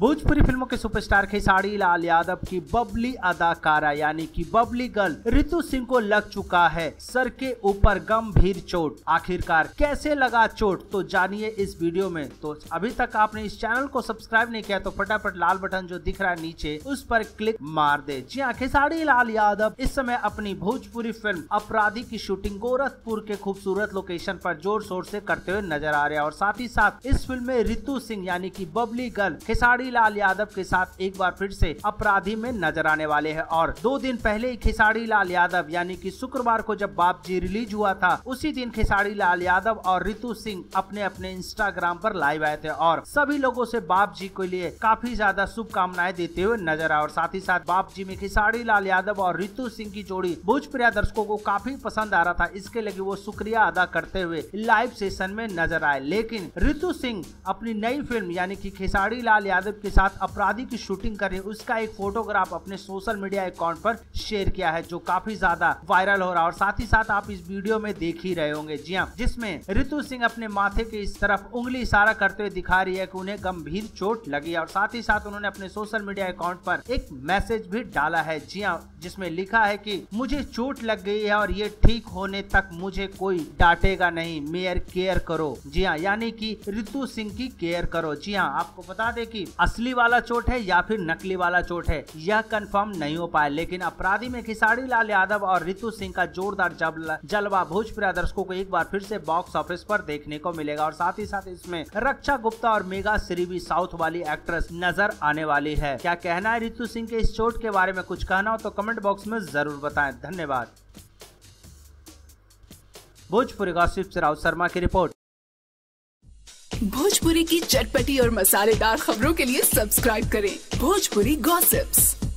भोजपुरी फिल्मों के सुपरस्टार खेसारी लाल यादव की बबली अदाकारा यानी कि बबली गर्ल रितु सिंह को लग चुका है सर के ऊपर गंभीर चोट। आखिरकार कैसे लगा चोट तो जानिए इस वीडियो में। तो अभी तक आपने इस चैनल को सब्सक्राइब नहीं किया तो फटाफट लाल बटन जो दिख रहा है नीचे उस पर क्लिक मार दे। जी हाँ, खेसारी लाल यादव इस समय अपनी भोजपुरी फिल्म अपराधी की शूटिंग गोरखपुर के खूबसूरत लोकेशन पर जोर शोर से करते हुए नजर आ रहे हैं और साथ ही साथ इस फिल्म में रितु सिंह यानी कि बबली गर्ल खेसारी लाल यादव के साथ एक बार फिर से अपराधी में नजर आने वाले हैं। और 2 दिन पहले ही खेसारी लाल यादव यानी कि शुक्रवार को जब बाप जी रिलीज हुआ था उसी दिन खेसारी लाल यादव और रितु सिंह अपने अपने इंस्टाग्राम पर लाइव आए थे और सभी लोगों से बाप जी के लिए काफी ज्यादा शुभकामनाएं देते हुए नजर आए। और साथ ही साथ बाप जी में खेसारी लाल यादव और रितु सिंह की जोड़ी भोजपुरी दर्शकों को काफी पसंद आ रहा था, इसके लिए वो शुक्रिया अदा करते हुए लाइव सेशन में नजर आए। लेकिन रितु सिंह अपनी नई फिल्म यानी कि खेसारी लाल यादव के साथ अपराधी की शूटिंग कर रही, उसका एक फोटोग्राफ अपने सोशल मीडिया अकाउंट पर शेयर किया है जो काफी ज्यादा वायरल हो रहा है। और साथ ही साथ आप इस वीडियो में देख ही रहे होंगे, जी हाँ, जिसमें रितु सिंह अपने माथे के इस तरफ उंगली इशारा करते हुए दिखा रही है कि उन्हें गंभीर चोट लगी। और साथ ही साथ उन्होंने अपने सोशल मीडिया अकाउंट पर एक मैसेज भी डाला है, जी हाँ, जिसमें लिखा है कि मुझे चोट लग गई है और ये ठीक होने तक मुझे कोई डांटेगा नहीं, मेयर केयर करो। जी हाँ, यानी कि रितु सिंह की केयर करो। जी हाँ, आपको बता दे कि असली वाला चोट है या फिर नकली वाला चोट है यह कंफर्म नहीं हो पाया, लेकिन अपराधी में खेसारी लाल यादव और रितु सिंह का जोरदार जलवा भोजपुरी दर्शकों को एक बार फिर से बॉक्स ऑफिस पर देखने को मिलेगा। और साथ ही साथ इसमें रक्षा गुप्ता और मेघा श्रीवी साउथ वाली एक्ट्रेस नजर आने वाली है। क्या कहना है रितु सिंह के इस चोट के बारे में, कुछ कहना हो तो कमेंट बॉक्स में जरूर बताएं। धन्यवाद। भोजपुरी गॉसिप से राव शर्मा की रिपोर्ट। भोजपुरी की चटपटी और मसालेदार खबरों के लिए सब्सक्राइब करें भोजपुरी गॉसिप्स।